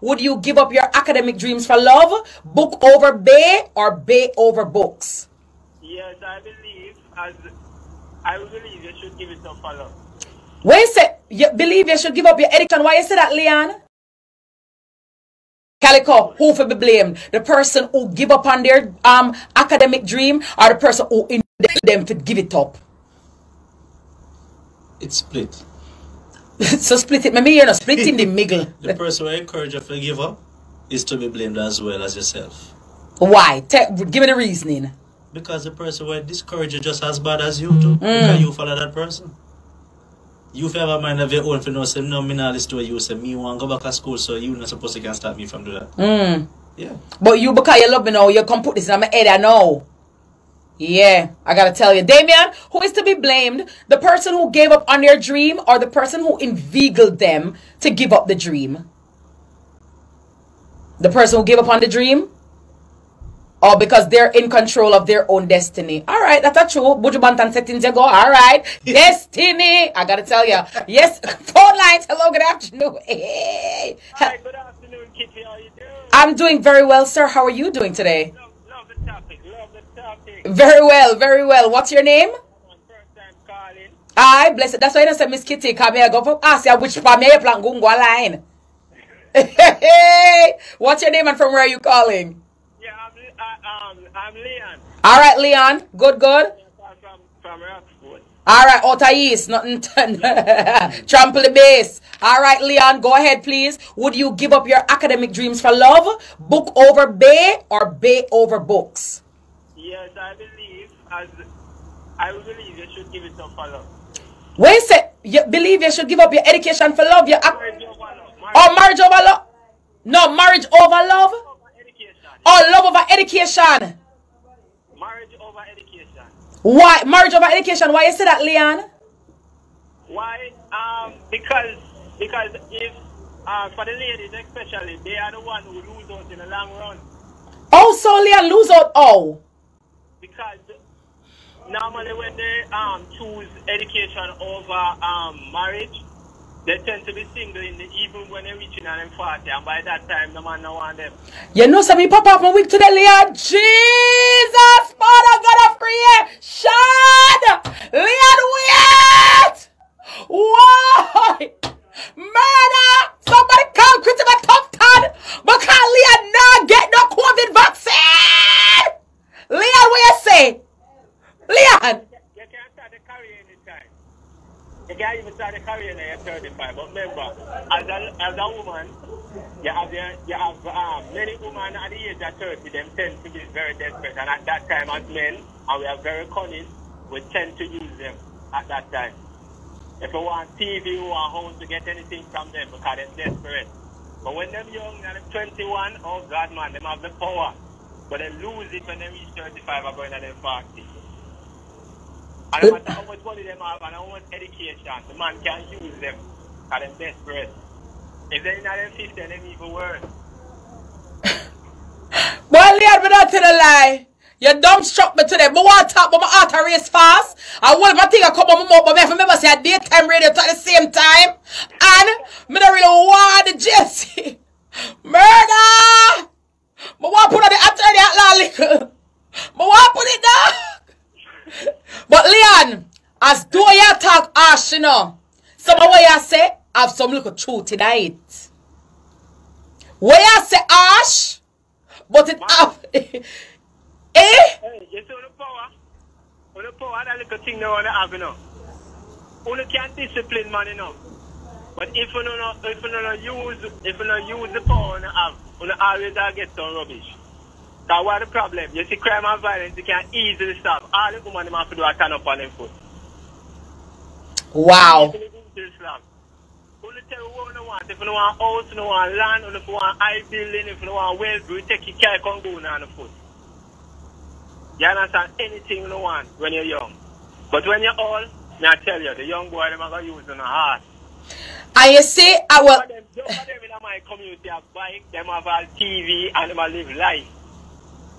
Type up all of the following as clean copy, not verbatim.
Would you give up your academic dreams for love, book over bay, or bay over books? Yes, I believe you should give it up for love. When you say you believe you should give up your education, why you say that, Leon? Calico, who for be blamed? The person who give up on their academic dream, or the person who invited them to give it up? It's split. So split it. Maybe you're not split in the middle. The person who encourages you to give up is to be blamed as well as yourself. Why? Give me the reasoning. Because the person who discourages you just as bad as you do. Because you follow that person. You have a mind of your own for no say no, me not listen to you say me want to go back to school, so you're not supposed to can stop me from doing that. Yeah. But you, because you love me now, you can put this in my head, I know. Yeah, I gotta tell you. Damian, who is to be blamed? The person who gave up on their dream, or the person who inveigled them to give up the dream? The person who gave up on the dream? Or because they're in control of their own destiny. All right, that's a true. Bujubantan settings ago. All right. Destiny. I got to tell you. Yes. Phone lines. Hello. Good afternoon. Hey. Hi. Good afternoon, Kitty. How are you doing? I'm doing very well, sir. How are you doing today? Love the topic. Love the topic. Very well. Very well. What's your name? First time calling. Aye, bless it. That's why I said Miss Kitty. Come here. Go for ask you which family you plan go line. Hey. What's your name and from where are you calling? I'm Leon. All right, Leon. Good, good. From Rockford. All right, Otais. Nothing. Trample the base. All right, Leon. Go ahead, please. Would you give up your academic dreams for love, book over bay, or bay over books? Yes, I believe you should give it up for love. When you say you believe you should give up your education for love, your marriage over love. Marriage over love. No, marriage over love. Oh, love over education. Marriage over education. Why? Marriage over education. Why you say that, Leon? Why? Because if for the ladies especially, they are the one who lose out in the long run. Oh, so Leon lose out all? Because normally when they choose education over marriage, they tend to be single in the evening when they reach in and them 40, and by that time, the man no want them. You know, so me pop up my week today, Leon. Jesus, Father God of creation. Leon, wait! Why? Murder! Somebody come critical top 10 because Leon now get no COVID vaccine! Leon, what you say? Leon! You can't start the career anytime. You can't even start a career now, you're 35. But remember, as a woman, you have many women at the age of 30, them tend to be very desperate. And at that time, as men, and we are very cunning, we tend to use them at that time. If you want TV or home to get anything from them, because they're desperate. But when they're young, they're 21, oh God, man, they have the power. But they lose it when they reach 35 or going at their 40. And no matter how much money they have and how much education, the man can't use them because they're desperate. If they're not in 50, they're even worse. Well, Leon, me not tell a lie. You dumb struck me today. I want to talk, but my heart a race fast. I want my thing to come on my mouth, but I remember say a daytime radio at the same time. And I don't really want the Jesse. Murder! I want to put on the attorney at Lalico. I want to put it down. But Leon, as do you talk harsh, you know, some of what you say have some little truth in it. What you say harsh, but it have you see the power that little thing they want to have, you know. Only can't discipline man, you know. But if you don't use the power you have, you always get some rubbish. That's why the problem. You see, crime and violence, you can easily stop. All the women have to do a turn up on them foot. Wow. Only tell what you want. If you want house, you want land, if you want high building, if you want wealth, you take your care and go on the foot. You understand anything you want when you're young. But when you're old, I tell you, the young boy, they're going to use on the heart. And you see, I will. Some of them in my community have bike, them have a TV, and them have live life.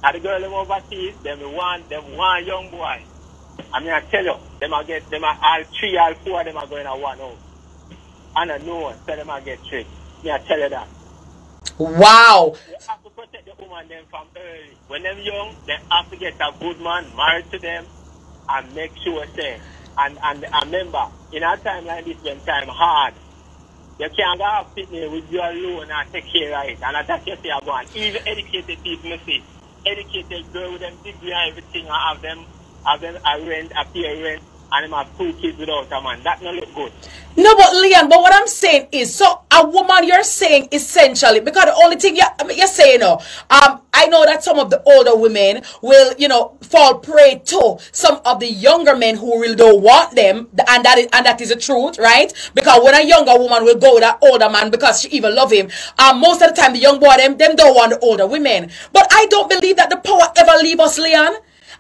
And the girl them overseas, them one young boy. I mean, I tell you, them I get them all three, all four of them are going to one house. And I know, so them I get tricked. Me I tell you that. Wow. You have to protect the woman them from early. When they're young, they have to get a good man married to them and make sure say. And remember, in a time like this, when time hard, you can't go off sitting with you alone and take care of it. And I think you see a one. Even educated people see. Educated girl with them degree and everything, and have them a parent, and them have two kids without a man. That not look good. No, but Leon, but what I'm saying is, so a woman, you're saying essentially, because the only thing you're saying, I know that some of the older women will, you know, fall prey to some of the younger men who really don't want them, and that is the truth, right? Because when a younger woman will go with an older man because she even love him, most of the time the young boy them don't want the older women. But I don't believe that the power ever leave us, Leon.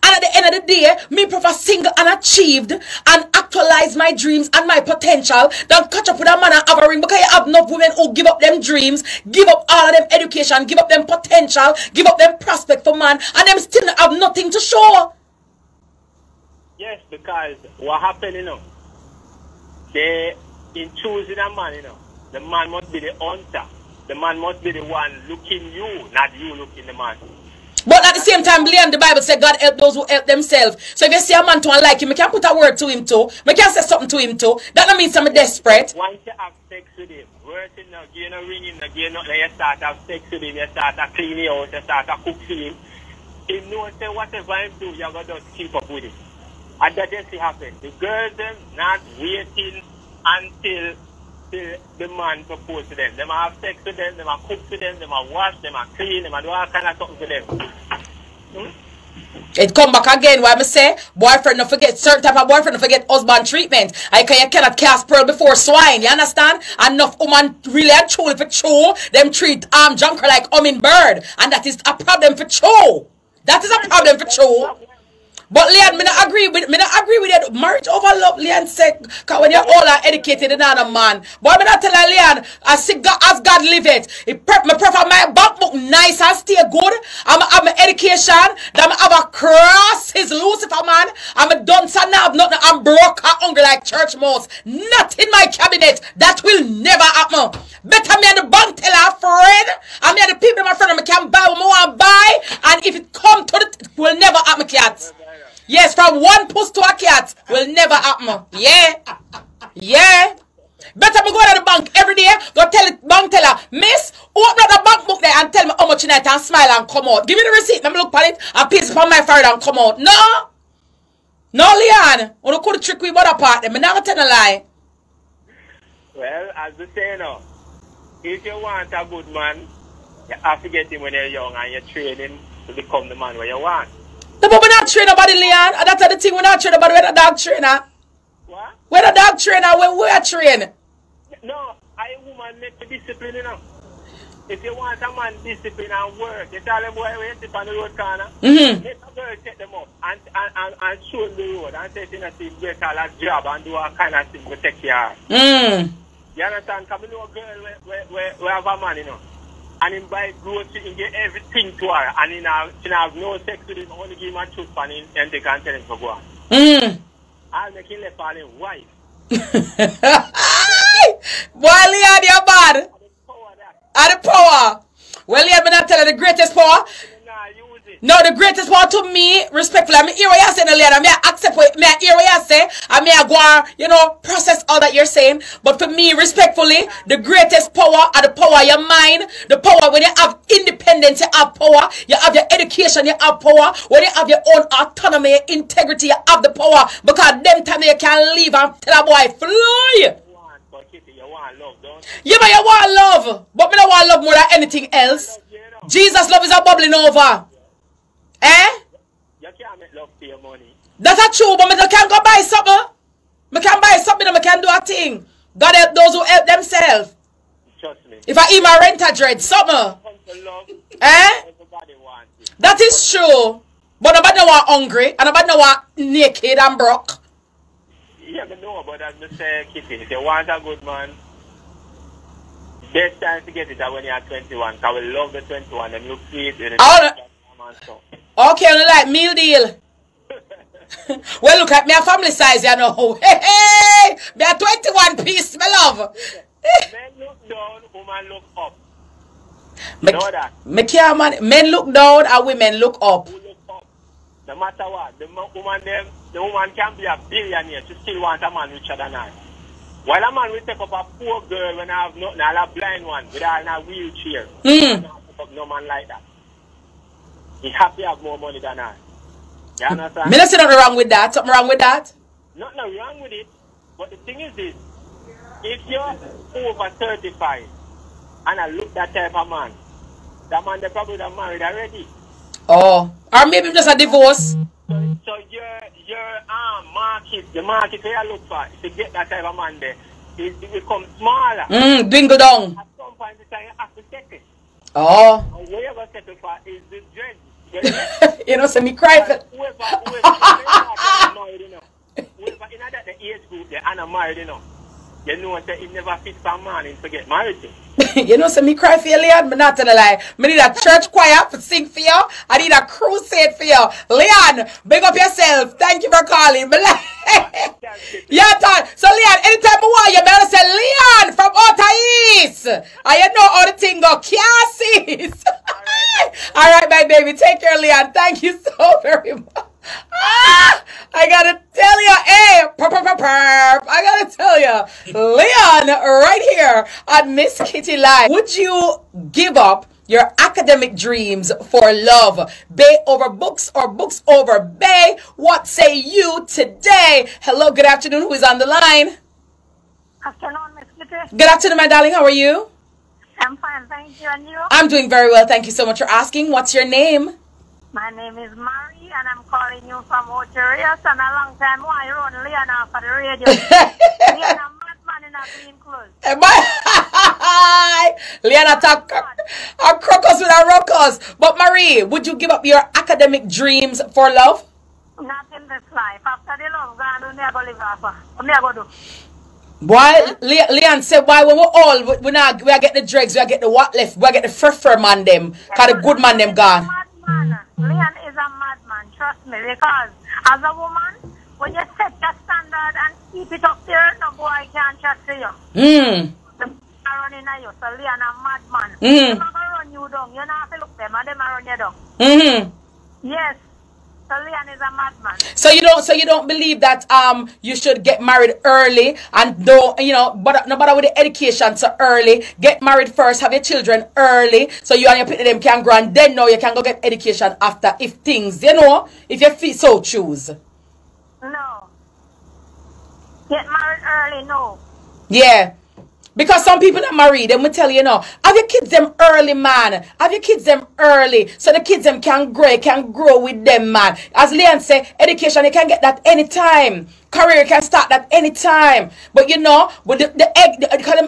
And at the end of the day, me prefer single and achieved and actualize my dreams and my potential than catch up with a man and have a ring, because you have enough women who give up them dreams, give up all of them education, give up them potential, give up them prospect for man, and them still have nothing to show. Yes, because what happened, you know, they, in choosing a man, you know, the man must be the hunter. The man must be the one looking you, not you looking the man. But at the same time, Leon, the Bible said God help those who help themselves. So if you see a man to unlike him, you can put a word to him too. You can say something to him too. That don't mean something desperate. Once you have sex with him, words in the gear, no ringing, the gear, not you start to have sex with him, you start to clean your house, you start to cook for him. If no one say whatever him do, you're going to keep up with him. And that just happens. The girls them not waiting until the man propose to them. They might have sex with them, they might cook to them, they might wash, they might clean, they might do all kind of stuff to them. It come back again, why I say, boyfriend don't forget, certain type of boyfriend don't forget husband treatment. You cannot cast pearl before swine, you understand? Enough woman really are truly for true, them treat junker like hummingbird, and that is a problem for true. That is a problem for true. But Leon, me not agree with that marriage over love, Leon said, because when you're older, educated, you're not a man. But me not tell her, Leon, I see God as God live it. Me prefer my back book nice and stay good. I'm have my education. Then I have a cross, his Lucifer man. I'm a dunce and I have nothing. I'm broke and hungry like church mouse. Not in my cabinet. That will never happen. Better me and the bank tell her friend. I mean the people my friend, I can buy what I want to buy. And if it come to it will never happen, cats. Yes, from one puss to a cat will never happen. Yeah. Yeah. Better me go to the bank every day. Go tell the bank teller, miss, open up the bank book there and tell me how much tonight and smile and come out. Give me the receipt. Let me look at it and piece upon my forehead and come out. No. No, Leon. You could trick me about a part. I'm not going to tell a lie. Well, as you say, no. If you want a good man, you have to get him when you're young and you're training to become the man where you want. No, but we're not trained about it, Leon. That's the thing, we're not trained about it. We're the dog trainer. What? We're the dog trainer. We're trained. No, I woman make the discipline, you know. If you want a man discipline and work, you tell them where you sit on the road corner. Let a girl take them up and show them the road and take them to get a job and do all kind of things to take care of. You understand? Because we know a girl we have a man, you know. And him buy groceries, and get everything to her, and he have no sex with him, only give him a truth and they can't tell him to go on. I'll make him left on his wife. Boy, Leon, you're bad. And the power. Well, Leon, I'm not telling the greatest power. No, the greatest power to me, respectfully, I mean, hear what you're saying, Leon. I mean, I accept what I hear what you're saying. I mean, I go on, you know, process all that you're saying. But for me, respectfully, the greatest power are the power of your mind. The power when you have independence, you have power. You have your education, you have power. When you have your own autonomy, your integrity, you have the power. Because them time you can leave and tell a boy, fly. Yeah, but you want love. But me don't want love more than anything else. Jesus' love is a bubbling over. Eh? You can't make love for your money. That's true, but I can't go buy something. I can buy something and I can do a thing. God help those who help themselves. Trust me. If I eat my rent, I dread something. Eh? Everybody wants it. That is true. But nobody want hungry and nobody want naked and broke. Yeah, but no, but as I say, Kitty, if you want a good man, best time to get it when you are 21. I will love the 21 and you see it. Okay, only like meal deal. Well, look at me, a family size, you know. Hey, hey, me a 21 piece, my love. Men look down, woman look up. Men look down and women look up. No matter what, the woman can be a billionaire, she still wants a man richer than her. While a man will take up a poor girl when I have nothing, I'll have a blind one with her in a wheelchair. Mm. No man like that. He happy to have more money than her. You understand? Me not see nothing wrong with that. Something wrong with that? Nothing wrong with it. But the thing is this. If you're over 35 and I look that type of man, that man they probably done married already. Oh. Or maybe just a divorce. So your market, the market where you look for, to get that type of man there, it becomes smaller. Dwindle down. At some point in time, you have to settle. Oh. And whatever settle for is the dread. You know, so me cry for... Whoever in that the age group, they are not married, you know. You know that it never fits for a man and forget marriage. You know, so me cry for you, Leon, but not to the lie. I need a church choir to sing for you. I need a crusade for you. Leon, big up yourself. Thank you for calling. Yeah, so Leon, anytime you want, you better say, Leon from Otaïs. I you know all the thing go. Kiasis. All right, my baby. Take care, Leon. Thank you so very much. Ah, I gotta tell you, hey, I gotta tell you, Leon, right here at Miss Kitty Live. Would you give up your academic dreams for love? Bay over books or books over bay? What say you today? Hello, good afternoon. Who is on the line? Afternoon, Miss Kitty. Good afternoon, my darling. How are you? I'm fine, thank you. And you? I'm doing very well. Thank you so much for asking. What's your name? My name is Marie, and I'm calling you from Oteria. And a long time ago, I run Leon off of the radio. Leon, a madman in a green clothes. Leon, a crocus with a ruckus. But Marie, would you give up your academic dreams for love? Not in this life. After the love, I'm going to live after. I'm going to do. Why, Leon said, why when we're all, we get the dregs, we get the what left, we get the freffer man them, because the good man them gone. Leon is a madman, trust me, because as a woman, when you set your standard and keep it up there, no boy can't chat to you. The people are running at you, so Leon a madman. They're not going to run you down, you don't have to look them, and they're going to run you down. Yes. So Leon is a madman. So you don't believe that you should get married early and don't, you know, but no matter with the education so early, get married first, have your children early, so you and your people them can grow, and then now you can go get education after if things, you know, if your feet so choose. No. Get married early, no. Yeah. Because some people are married, they will tell you, no, have your kids them early, man. Have your kids them early, so the kids them can grow with them, man. As Leon said, education, you can get that anytime. Career can start that anytime. But you know, with the egg,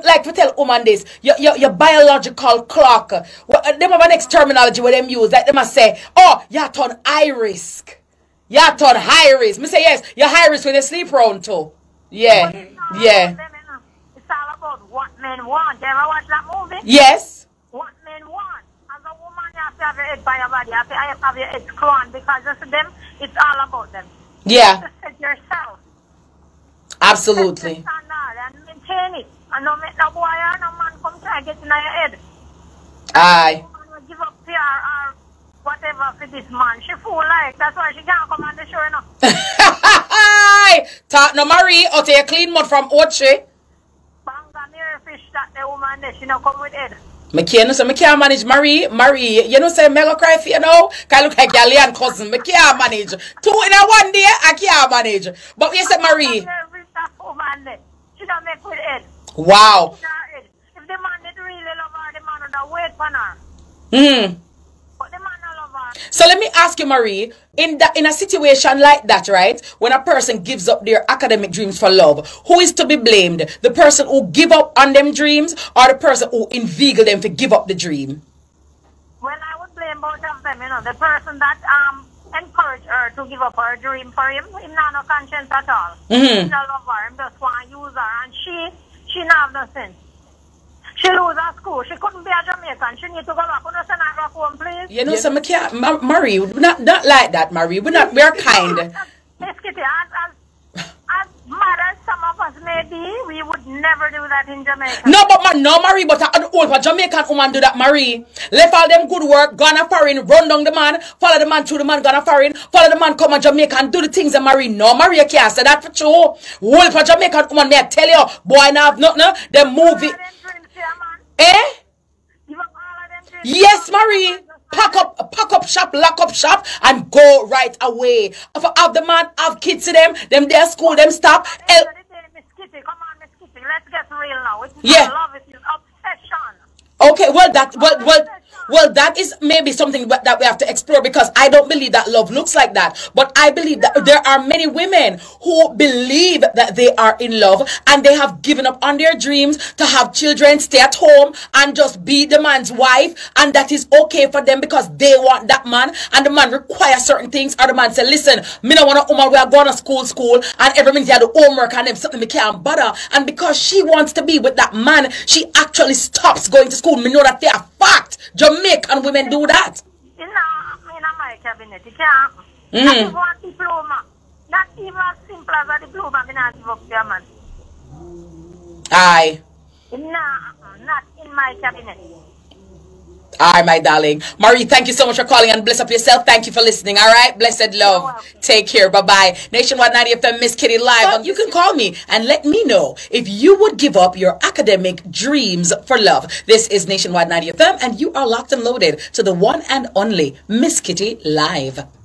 like we tell woman this, your biological clock, them have an next terminology where them use, like them say, oh, you're on high risk. You're on high risk. Me say, yes, you're high risk when you sleep round too. Yeah, yeah. What men want. You ever watch that movie? Yes. What men want. As a woman, you have to have your head by your body. You have to have your head crowned, because to them, it's all about them. Yeah. You have to set yourself. Absolutely. Set your standard and maintain it. And don't make no boy or no man come try and get in your head. Aye. No woman will give up PR or whatever for this man. She fool like. That's why she can't come on the show enough. Talk no Marie or take a clean mud from Oche. That the woman that she not come with it. I can't manage Marie. Marie, you know say mega cry for you now? Cause I look like your Leon cousin. I can't manage. Two in a one day, I can't manage. But you said Marie. That woman, she don't make with it. Wow. If the man did really love her, the man would wait for her. But the man don't love her. So let me ask you, Marie, in a situation like that, right, when a person gives up their academic dreams for love, who is to be blamed? The person who give up on them dreams, or the person who inveigle them to give up the dream? Well, I would blame both of them, you know. The person that encouraged her to give up her dream for him, he not no conscience at all. He not love her, he just want to use her, and she not have no sense. She lose her school. She couldn't be a Jamaican. She need to go back. Could you send her back home, please? You know, yeah. So I can't, Marie, we're not like that, Marie. We're not, we're kind. Miss Kitty, as mad as some of us may lady, we would never do that in Jamaica. No, but man, no, Marie, but an old Jamaican woman do that, Marie. Left all them good work, gone a foreign, run down the man, follow the man through the man, gone a foreign, follow the man, come on Jamaica and do the things that Marie. No, Marie, you can't say that for true. Old for Jamaican woman, may I tell you, boy, now have nothing, the movie. Eh? Yes, Marie. Pack up shop, lock up shop, and go right away. Have the man, have kids to them. Them their school, them stop. Come on, Miss Kitty, let's get real now. It's not love, it's obsession. Okay, well that is maybe something that we have to explore, because I don't believe that love looks like that. But I believe that there are many women who believe that they are in love and they have given up on their dreams to have children, stay at home and just be the man's wife, and that is okay for them because they want that man and the man requires certain things, or the man say, listen, me don't want a woman, we are going to school and every minute you have the homework and them something me can't bother, and because she wants to be with that man, she actually stops going to school. Me know that they are fact. Jamaican women do that. You know, I'm in my cabinet. You can't. Not even a diploma. Not even as simple as a diploma. I'm not even a German. Aye. No, not in my cabinet. Alright, my darling. Marie, thank you so much for calling, and bless up yourself. Thank you for listening. Alright? Blessed love. Take care. Bye-bye. Nationwide 90 FM, Miss Kitty Live. But you can call me and let me know if you would give up your academic dreams for love. This is Nationwide 90 FM, and you are locked and loaded to the one and only Miss Kitty Live.